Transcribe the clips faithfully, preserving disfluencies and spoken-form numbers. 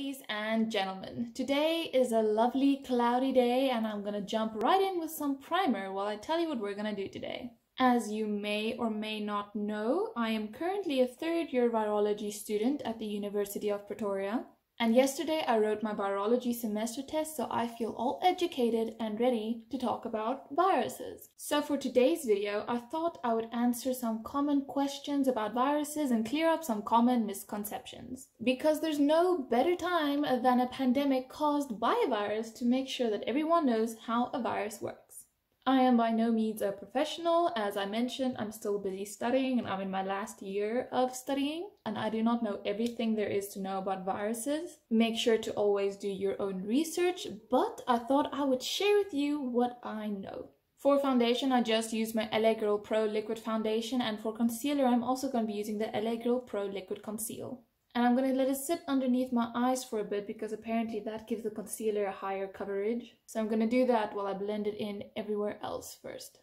ladies and gentlemen, today is a lovely cloudy day and I'm gonna jump right in with some primer while I tell you what we're gonna do today. As you may or may not know, I am currently a third year virology student at the University of Pretoria, and yesterday I wrote my virology semester test, so I feel all educated and ready to talk about viruses. So for today's video, I thought I would answer some common questions about viruses and clear up some common misconceptions. Because there's no better time than a pandemic caused by a virus to make sure that everyone knows how a virus works. I am by no means a professional. As I mentioned, I'm still busy studying and I'm in my last year of studying, and I do not know everything there is to know about viruses. Make sure to always do your own research, but I thought I would share with you what I know. For foundation, I just used my L A Girl Pro Liquid Foundation, and for concealer, I'm also going to be using the L A Girl Pro Liquid Conceal. And I'm going to let it sit underneath my eyes for a bit because apparently that gives the concealer a higher coverage. So I'm going to do that while I blend it in everywhere else first.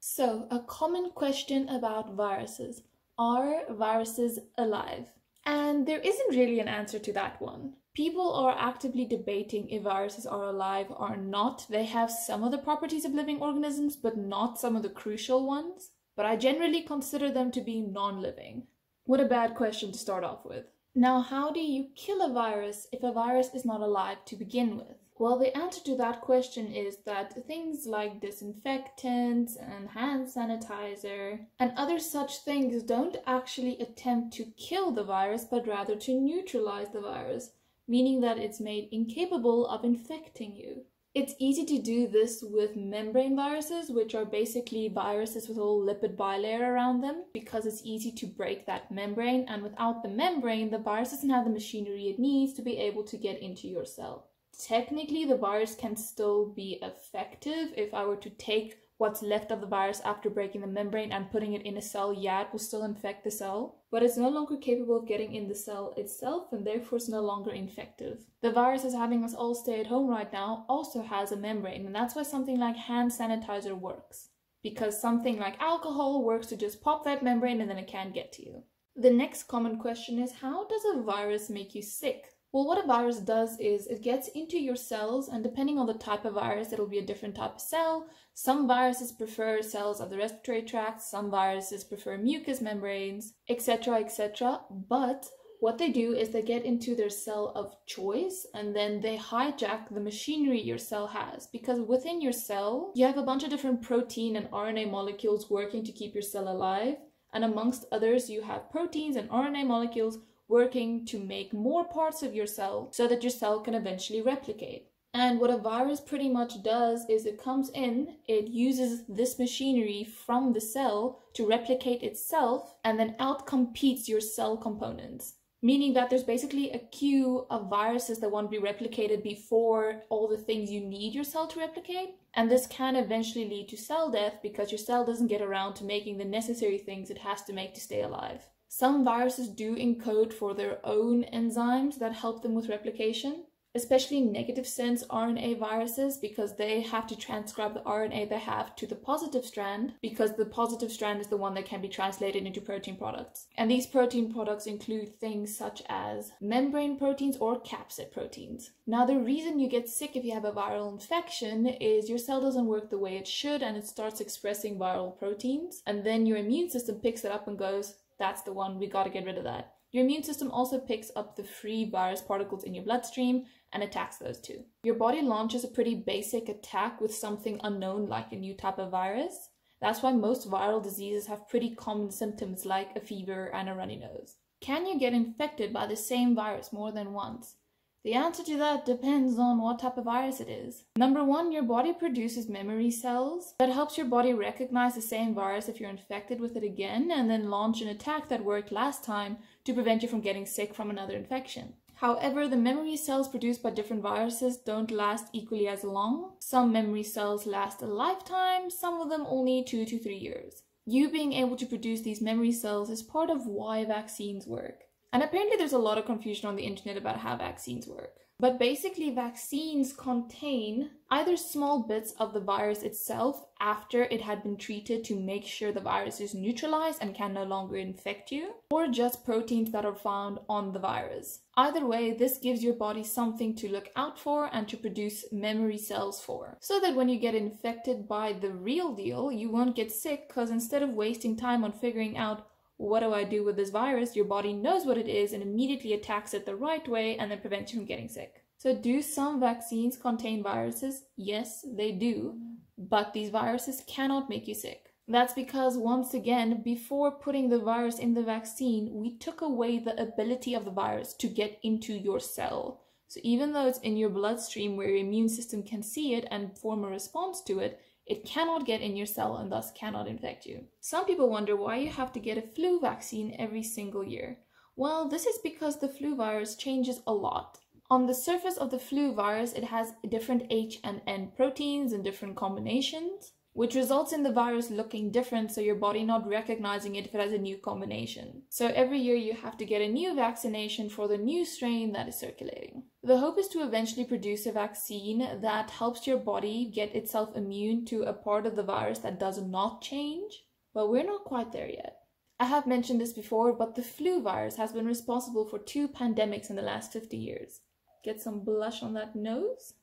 So, a common question about viruses. Are viruses alive? And there isn't really an answer to that one. People are actively debating if viruses are alive or not. They have some of the properties of living organisms, but not some of the crucial ones. But I generally consider them to be non-living. What a bad question to start off with. Now, how do you kill a virus if a virus is not alive to begin with? Well, the answer to that question is that things like disinfectants and hand sanitizer and other such things don't actually attempt to kill the virus, but rather to neutralize the virus, meaning that it's made incapable of infecting you. It's easy to do this with membrane viruses, which are basically viruses with a little lipid bilayer around them, because it's easy to break that membrane, and without the membrane, the virus doesn't have the machinery it needs to be able to get into your cell. Technically, the virus can still be effective. If I were to take what's left of the virus after breaking the membrane and putting it in a cell, yeah, it will still infect the cell, but it's no longer capable of getting in the cell itself, and therefore it's no longer infective. The virus is having us all stay at home right now also has a membrane, and that's why something like hand sanitizer works. Because something like alcohol works to just pop that membrane and then it can't get to you. The next common question is, how does a virus make you sick? Well, what a virus does is it gets into your cells, and depending on the type of virus, it'll be a different type of cell. Some viruses prefer cells of the respiratory tract, some viruses prefer mucous membranes, et cetera, et cetera. But what they do is they get into their cell of choice, and then they hijack the machinery your cell has. Because within your cell, you have a bunch of different protein and R N A molecules working to keep your cell alive. And amongst others, you have proteins and R N A molecules working to make more parts of your cell so that your cell can eventually replicate. And what a virus pretty much does is it comes in, it uses this machinery from the cell to replicate itself, and then outcompetes your cell components. Meaning that there's basically a queue of viruses that want to be replicated before all the things you need your cell to replicate. And this can eventually lead to cell death because your cell doesn't get around to making the necessary things it has to make to stay alive. Some viruses do encode for their own enzymes that help them with replication, especially negative sense R N A viruses, because they have to transcribe the R N A they have to the positive strand, because the positive strand is the one that can be translated into protein products. And these protein products include things such as membrane proteins or capsid proteins. Now, the reason you get sick if you have a viral infection is your cell doesn't work the way it should, and it starts expressing viral proteins, and then your immune system picks it up and goes, that's the one, we got to get rid of that. Your immune system also picks up the free virus particles in your bloodstream and attacks those too. Your body launches a pretty basic attack with something unknown like a new type of virus. That's why most viral diseases have pretty common symptoms like a fever and a runny nose. Can you get infected by the same virus more than once? The answer to that depends on what type of virus it is. Number one, your body produces memory cells that helps your body recognize the same virus if you're infected with it again, and then launch an attack that worked last time to prevent you from getting sick from another infection. However, the memory cells produced by different viruses don't last equally as long. Some memory cells last a lifetime, some of them only two to three years. You being able to produce these memory cells is part of why vaccines work. And apparently there's a lot of confusion on the internet about how vaccines work. But basically vaccines contain either small bits of the virus itself after it had been treated to make sure the virus is neutralized and can no longer infect you, or just proteins that are found on the virus. Either way, this gives your body something to look out for and to produce memory cells for, so that when you get infected by the real deal, you won't get sick, because instead of wasting time on figuring out what do I do with this virus, your body knows what it is and immediately attacks it the right way and then prevents you from getting sick. So do some vaccines contain viruses? Yes, they do. But these viruses cannot make you sick. That's because, once again, before putting the virus in the vaccine, we took away the ability of the virus to get into your cell. So even though it's in your bloodstream where your immune system can see it and form a response to it, it cannot get in your cell and thus cannot infect you. Some people wonder why you have to get a flu vaccine every single year. Well, this is because the flu virus changes a lot. On the surface of the flu virus, it has different H and N proteins and different combinations, which results in the virus looking different, so your body not recognizing it if it has a new combination. So every year you have to get a new vaccination for the new strain that is circulating. The hope is to eventually produce a vaccine that helps your body get itself immune to a part of the virus that does not change, but we're not quite there yet. I have mentioned this before, but the flu virus has been responsible for two pandemics in the last fifty years. Get some blush on that nose?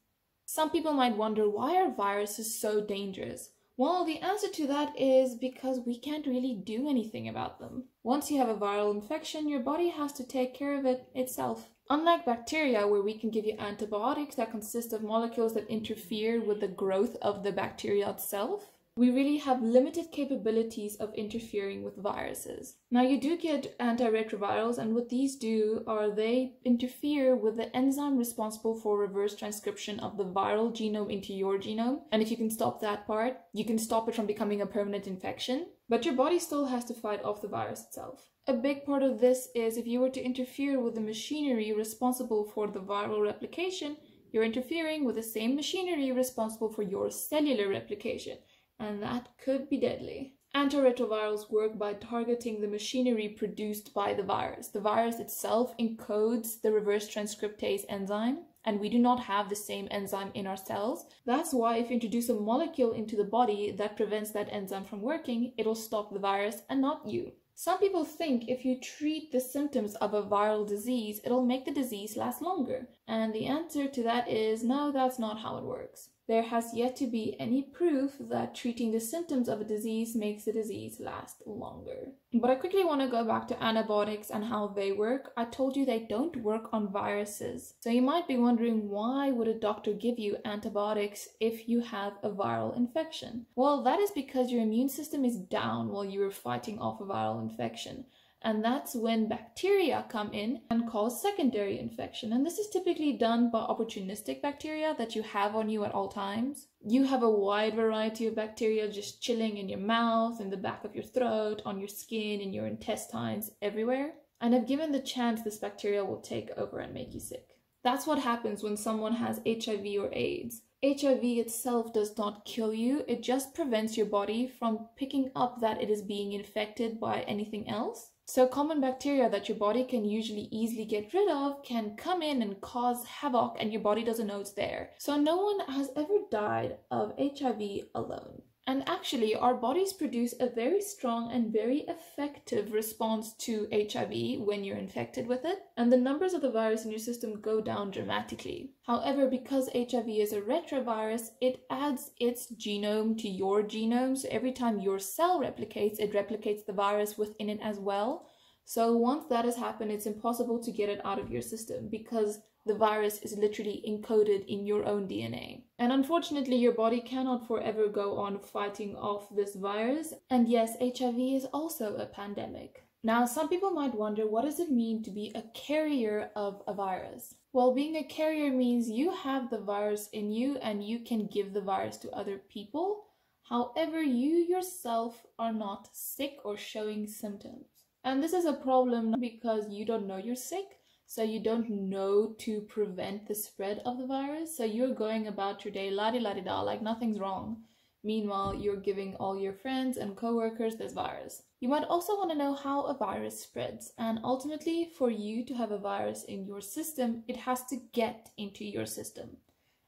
Some people might wonder, why are viruses so dangerous? Well, the answer to that is because we can't really do anything about them. Once you have a viral infection, your body has to take care of it itself. Unlike bacteria, where we can give you antibiotics that consist of molecules that interfere with the growth of the bacteria itself, we really have limited capabilities of interfering with viruses. Now, you do get antiretrovirals, and what these do are they interfere with the enzyme responsible for reverse transcription of the viral genome into your genome. And if you can stop that part, you can stop it from becoming a permanent infection. But your body still has to fight off the virus itself. A big part of this is if you were to interfere with the machinery responsible for the viral replication, you're interfering with the same machinery responsible for your cellular replication. And that could be deadly. Antiretrovirals work by targeting the machinery produced by the virus. The virus itself encodes the reverse transcriptase enzyme, and we do not have the same enzyme in our cells. That's why if you introduce a molecule into the body that prevents that enzyme from working, it'll stop the virus and not you. Some people think if you treat the symptoms of a viral disease, it'll make the disease last longer. And the answer to that is no, that's not how it works. There has yet to be any proof that treating the symptoms of a disease makes the disease last longer. But I quickly want to go back to antibiotics and how they work. I told you they don't work on viruses. So you might be wondering, why would a doctor give you antibiotics if you have a viral infection? Well, that is because your immune system is down while you are fighting off a viral infection. And that's when bacteria come in and cause secondary infection. And this is typically done by opportunistic bacteria that you have on you at all times. You have a wide variety of bacteria just chilling in your mouth, in the back of your throat, on your skin, in your intestines, everywhere. And if given the chance, this bacteria will take over and make you sick. That's what happens when someone has H I V or AIDS. H I V itself does not kill you, it just prevents your body from picking up that it is being infected by anything else. So common bacteria that your body can usually easily get rid of can come in and cause havoc, and your body doesn't know it's there. So no one has ever died of H I V alone. And actually, our bodies produce a very strong and very effective response to H I V when you're infected with it, and the numbers of the virus in your system go down dramatically. However, because H I V is a retrovirus, it adds its genome to your genome, so every time your cell replicates, it replicates the virus within it as well. So once that has happened, it's impossible to get it out of your system, because the virus is literally encoded in your own D N A. And unfortunately, your body cannot forever go on fighting off this virus. And yes, H I V is also a pandemic. Now, some people might wonder, what does it mean to be a carrier of a virus? Well, being a carrier means you have the virus in you and you can give the virus to other people. However, you yourself are not sick or showing symptoms. And this is a problem because you don't know you're sick. So you don't know to prevent the spread of the virus, so you're going about your day la-di-la-di-da like nothing's wrong. Meanwhile, you're giving all your friends and co-workers this virus. You might also want to know how a virus spreads, and ultimately, for you to have a virus in your system, it has to get into your system.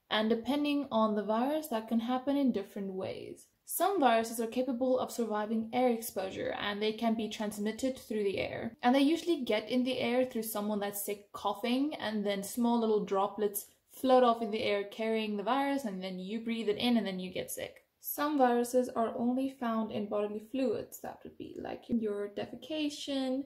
And depending on the virus, that can happen in different ways. Some viruses are capable of surviving air exposure, and they can be transmitted through the air. And they usually get in the air through someone that's sick coughing, and then small little droplets float off in the air carrying the virus, and then you breathe it in and then you get sick. Some viruses are only found in bodily fluids. That would be like your defecation,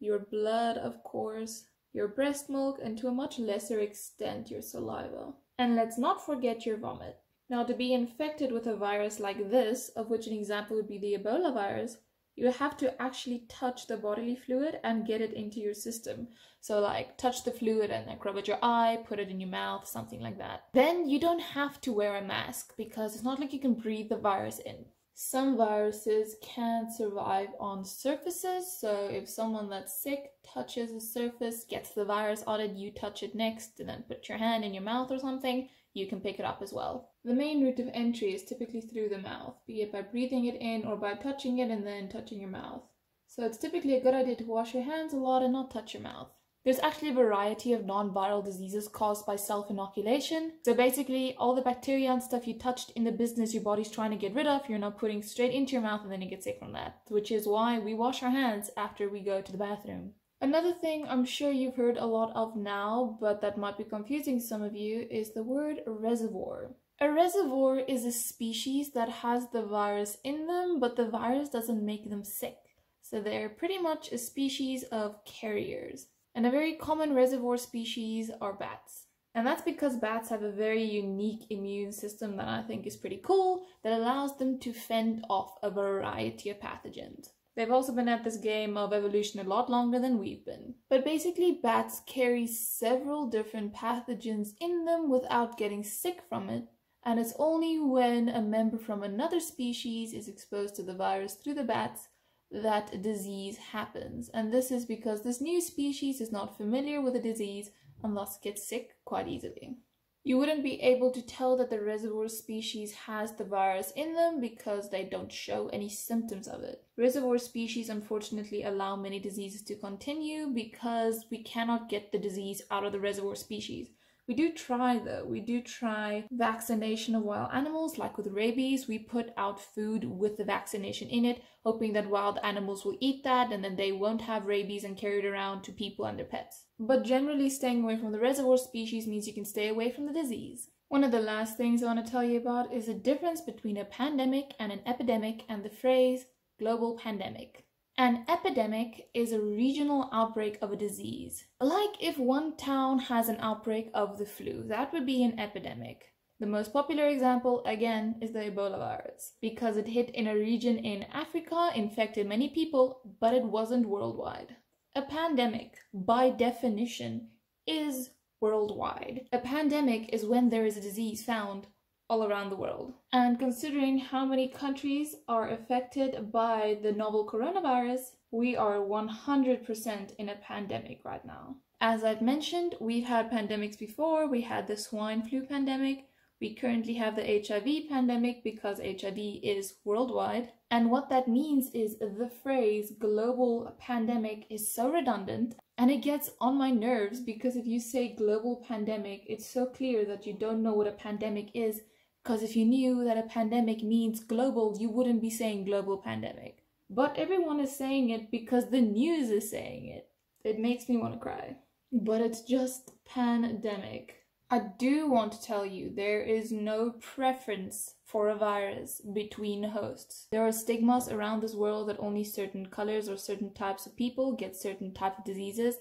your blood, of course, your breast milk, and to a much lesser extent, your saliva. And let's not forget your vomit. Now, to be infected with a virus like this, of which an example would be the Ebola virus, you have to actually touch the bodily fluid and get it into your system. So like touch the fluid and like rub it your eye, put it in your mouth, something like that. Then you don't have to wear a mask because it's not like you can breathe the virus in. Some viruses can survive on surfaces. So if someone that's sick touches a surface, gets the virus on it, you touch it next and then put your hand in your mouth or something, you can pick it up as well. The main route of entry is typically through the mouth, be it by breathing it in or by touching it and then touching your mouth. So it's typically a good idea to wash your hands a lot and not touch your mouth. There's actually a variety of non-viral diseases caused by self-inoculation. So basically, all the bacteria and stuff you touched in the business your body's trying to get rid of, you're now putting straight into your mouth and then you get sick from that, which is why we wash our hands after we go to the bathroom. Another thing I'm sure you've heard a lot of now, but that might be confusing some of you, is the word reservoir. A reservoir is a species that has the virus in them, but the virus doesn't make them sick. So they're pretty much a species of carriers. And a very common reservoir species are bats. And that's because bats have a very unique immune system that I think is pretty cool, that allows them to fend off a variety of pathogens. They've also been at this game of evolution a lot longer than we've been. But basically, bats carry several different pathogens in them without getting sick from it, and it's only when a member from another species is exposed to the virus through the bats that a disease happens. And this is because this new species is not familiar with the disease and thus gets sick quite easily. You wouldn't be able to tell that the reservoir species has the virus in them because they don't show any symptoms of it. Reservoir species unfortunately allow many diseases to continue because we cannot get the disease out of the reservoir species. We do try though, we do try vaccination of wild animals, like with rabies, we put out food with the vaccination in it, hoping that wild animals will eat that and then they won't have rabies and carry it around to people and their pets. But generally staying away from the reservoir species means you can stay away from the disease. One of the last things I want to tell you about is the difference between a pandemic and an epidemic and the phrase global pandemic. An epidemic is a regional outbreak of a disease. Like if one town has an outbreak of the flu, that would be an epidemic. The most popular example, again, is the Ebola virus, because it hit in a region in Africa, infected many people, but it wasn't worldwide. A pandemic, by definition, is worldwide. A pandemic is when there is a disease found all around the world. And considering how many countries are affected by the novel coronavirus, we are one hundred percent in a pandemic right now. As I've mentioned, we've had pandemics before. We had the swine flu pandemic. We currently have the H I V pandemic because H I V is worldwide. And what that means is the phrase global pandemic is so redundant. And it gets on my nerves because if you say global pandemic, it's so clear that you don't know what a pandemic is. Because if you knew that a pandemic means global, you wouldn't be saying global pandemic. But everyone is saying it because the news is saying it. It makes me want to cry. But it's just pandemic. I do want to tell you there is no preference for a virus between hosts. There are stigmas around this world that only certain colors or certain types of people get certain types of diseases.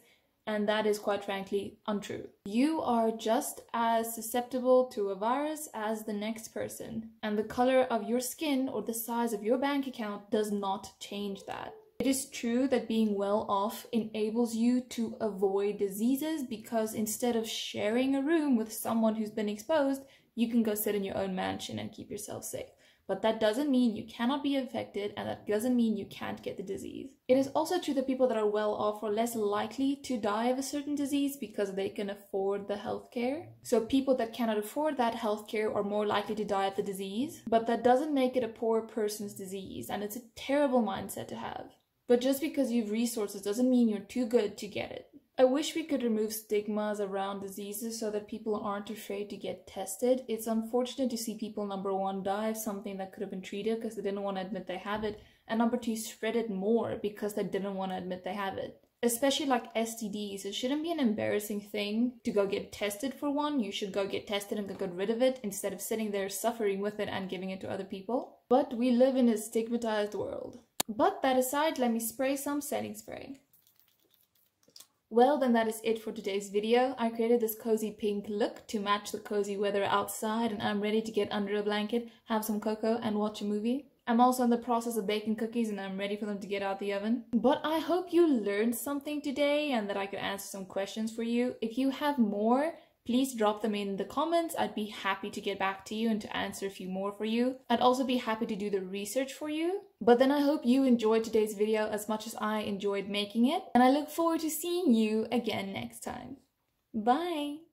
And that is quite frankly untrue. You are just as susceptible to a virus as the next person, and the color of your skin or the size of your bank account does not change that. It is true that being well off enables you to avoid diseases because instead of sharing a room with someone who's been exposed, you can go sit in your own mansion and keep yourself safe. but that doesn't mean you cannot be infected, and that doesn't mean you can't get the disease. It is also true that people that are well off are less likely to die of a certain disease because they can afford the healthcare. So people that cannot afford that healthcare are more likely to die of the disease, but that doesn't make it a poor person's disease, and it's a terrible mindset to have. But just because you have resources doesn't mean you're too good to get it. I wish we could remove stigmas around diseases so that people aren't afraid to get tested. It's unfortunate to see people, number one, die of something that could have been treated because they didn't want to admit they have it, and number two, spread it more because they didn't want to admit they have it. Especially like S T Ds, it shouldn't be an embarrassing thing to go get tested for one. You should go get tested and get rid of it instead of sitting there suffering with it and giving it to other people. But we live in a stigmatized world. But that aside, let me spray some setting spray. Well, then that is it for today's video. I created this cozy pink look to match the cozy weather outside, and I'm ready to get under a blanket, have some cocoa, and watch a movie. I'm also in the process of baking cookies, and I'm ready for them to get out the oven. But I hope you learned something today and that I could answer some questions for you. If you have more, please drop them in the comments. I'd be happy to get back to you and to answer a few more for you. I'd also be happy to do the research for you. But then I hope you enjoyed today's video as much as I enjoyed making it. And I look forward to seeing you again next time. Bye!